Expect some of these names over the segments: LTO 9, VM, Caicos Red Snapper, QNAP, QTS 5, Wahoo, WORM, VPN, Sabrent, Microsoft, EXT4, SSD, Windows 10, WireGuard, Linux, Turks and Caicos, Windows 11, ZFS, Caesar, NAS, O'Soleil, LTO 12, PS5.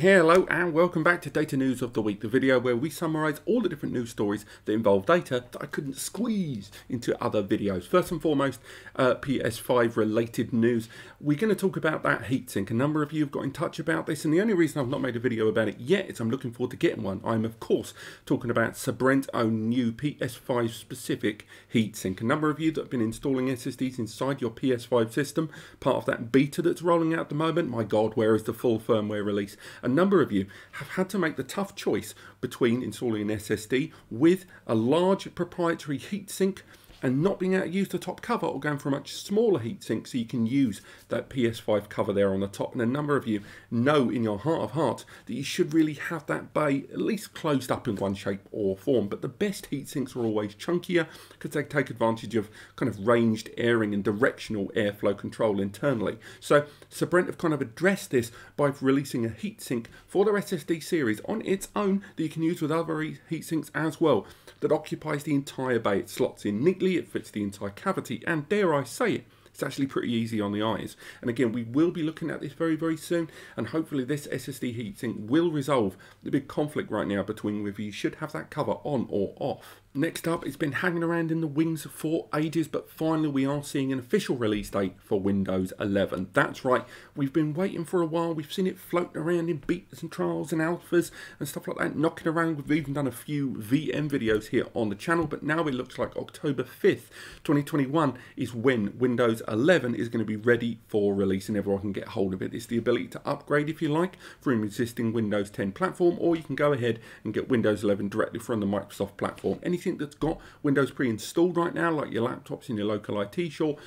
Hello and welcome back to Data News of the Week, the video where we summarise all the different news stories that involve data that I couldn't squeeze into other videos. First and foremost, PS5 related news. We're going to talk about that heatsink. A number of you have got in touch about this, and the only reason I've not made a video about it yet is I'm looking forward to getting one. I'm of course talking about Sabrent's own new PS5 specific heatsink. A number of you that have been installing SSDs inside your PS5 system, part of that beta that's rolling out at the moment. My God, where is the full firmware release? A number of you have had to make the tough choice between installing an SSD with a large proprietary heatsink and not being able to use the top cover, or going for a much smaller heatsink so you can use that PS5 cover there on the top. And a number of you know in your heart of hearts that you should really have that bay at least closed up in one shape or form. But the best heatsinks are always chunkier because they take advantage of kind of ranged airing and directional airflow control internally. So Sabrent have kind of addressed this by releasing a heatsink for their SSD series on its own that you can use with other heatsinks as well, that occupies the entire bay. It slots in neatly, it fits the entire cavity, and dare I say it, it's actually pretty easy on the eyes. And again, we will be looking at this very, very soon, and hopefully this SSD heatsink will resolve the big conflict right now between whether you should have that cover on or off. Next up, it's been hanging around in the wings for ages, but finally we are seeing an official release date for Windows 11. That's right, we've been waiting for a while. We've seen it floating around in betas and trials and alphas and stuff like that, knocking around. We've even done a few VM videos here on the channel, but now it looks like October 5th, 2021 is when Windows 11 is going to be ready for release and everyone can get hold of it. It's the ability to upgrade, if you like, from an existing Windows 10 platform, or you can go ahead and get Windows 11 directly from the Microsoft platform. Anything that's got Windows pre-installed right now, like your laptops in your local IT shop,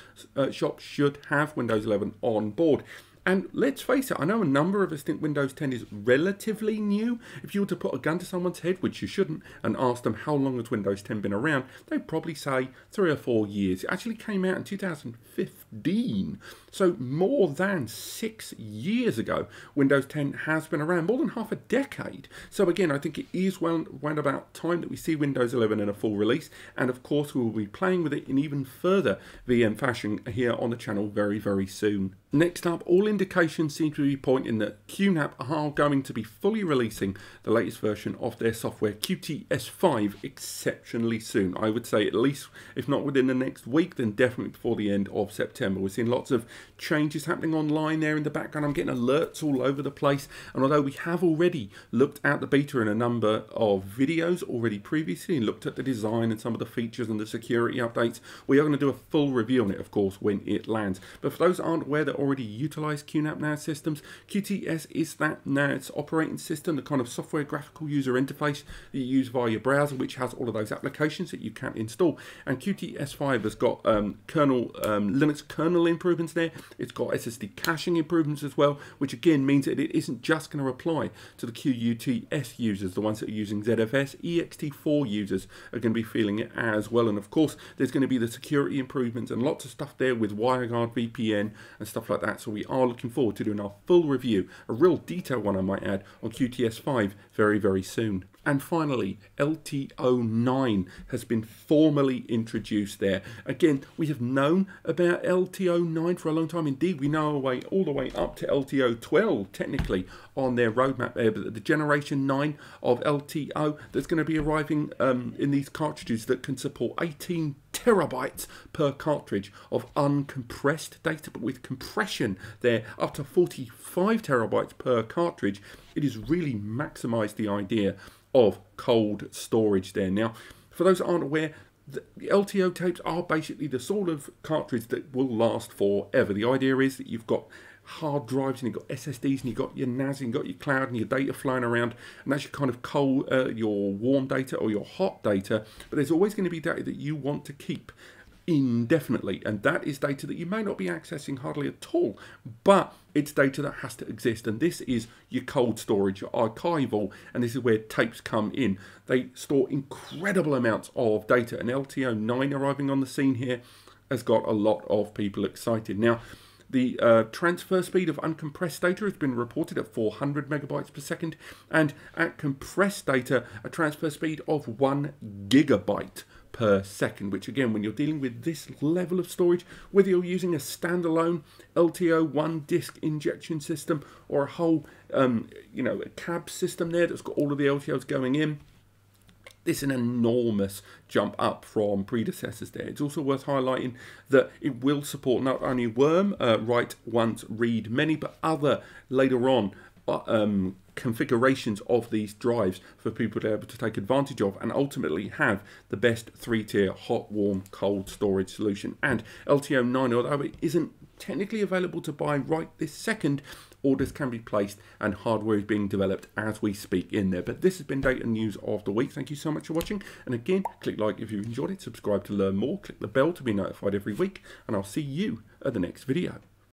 should have Windows 11 on board. And let's face it, I know a number of us think Windows 10 is relatively new. If you were to put a gun to someone's head, which you shouldn't, and ask them how long has Windows 10 been around, they'd probably say 3 or 4 years. It actually came out in 2015. So more than 6 years ago, Windows 10 has been around, more than half a decade. So again, I think it is round about time that we see Windows 11 in a full release. And of course, we will be playing with it in even further VM fashion here on the channel very, very soon. Next up, all indications seem to be pointing that QNAP are going to be fully releasing the latest version of their software, QTS 5, exceptionally soon. I would say at least, if not within the next week, then definitely before the end of September. We're seeing lots of changes happening online there in the background. I'm getting alerts all over the place. And although we have already looked at the beta in a number of videos already previously and looked at the design and some of the features and the security updates, we are going to do a full review on it, of course, when it lands. But for those that aren't aware that already utilize QNAP Now systems, QTS is that Now it's operating system, the kind of software graphical user interface that you use via your browser, which has all of those applications that you can install. And QTS 5 has got Linux kernel improvements there. It's got SSD caching improvements as well, which again means that it isn't just going to apply to the QUTS users, the ones that are using ZFS. EXT4 users are going to be feeling it as well. And of course, there's going to be the security improvements and lots of stuff there with WireGuard, VPN, and stuff like that. So we are looking forward to doing our full review, a real detailed one I might add, on QTS 5 very, very soon. And finally, LTO 9 has been formally introduced there. Again, we have known about LTO 9 for a long time. Indeed, we know all the way up to LTO 12, technically, on their roadmap there. But the generation 9 of LTO that's going to be arriving in these cartridges that can support 18 terabytes per cartridge of uncompressed data, but with compression there up to 45 terabytes per cartridge. It has really maximized the idea of cold storage there. Now, for those that aren't aware, the LTO tapes are basically the sort of cartridge that will last forever. The idea is that you've got hard drives and you've got SSDs and you've got your NAS and you've got your cloud and your data flying around, and that's your kind of cold, your warm data or your hot data, but there's always going to be data that you want to keep indefinitely, and that is data that you may not be accessing hardly at all, but it's data that has to exist. And this is your cold storage, your archival, and this is where tapes come in. They store incredible amounts of data, and LTO 9 arriving on the scene here has got a lot of people excited. Now, the transfer speed of uncompressed data has been reported at 400 megabytes per second, and at compressed data, a transfer speed of 1 gigabyte per second, which again, when you're dealing with this level of storage, whether you're using a standalone LTO 1 disk injection system or a whole a cab system there that's got all of the LTOs going in, this is an enormous jump up from predecessors there. It's also worth highlighting that it will support not only worm, write once, read many, but other later on configurations of these drives for people to be able to take advantage of and ultimately have the best three-tier hot, warm, cold storage solution. And LTO 9, although it isn't technically available to buy right this second, orders can be placed and hardware is being developed as we speak in there. But this has been Data News of the Week. Thank you so much for watching. And again, click like if you've enjoyed it, subscribe to learn more, click the bell to be notified every week, and I'll see you at the next video.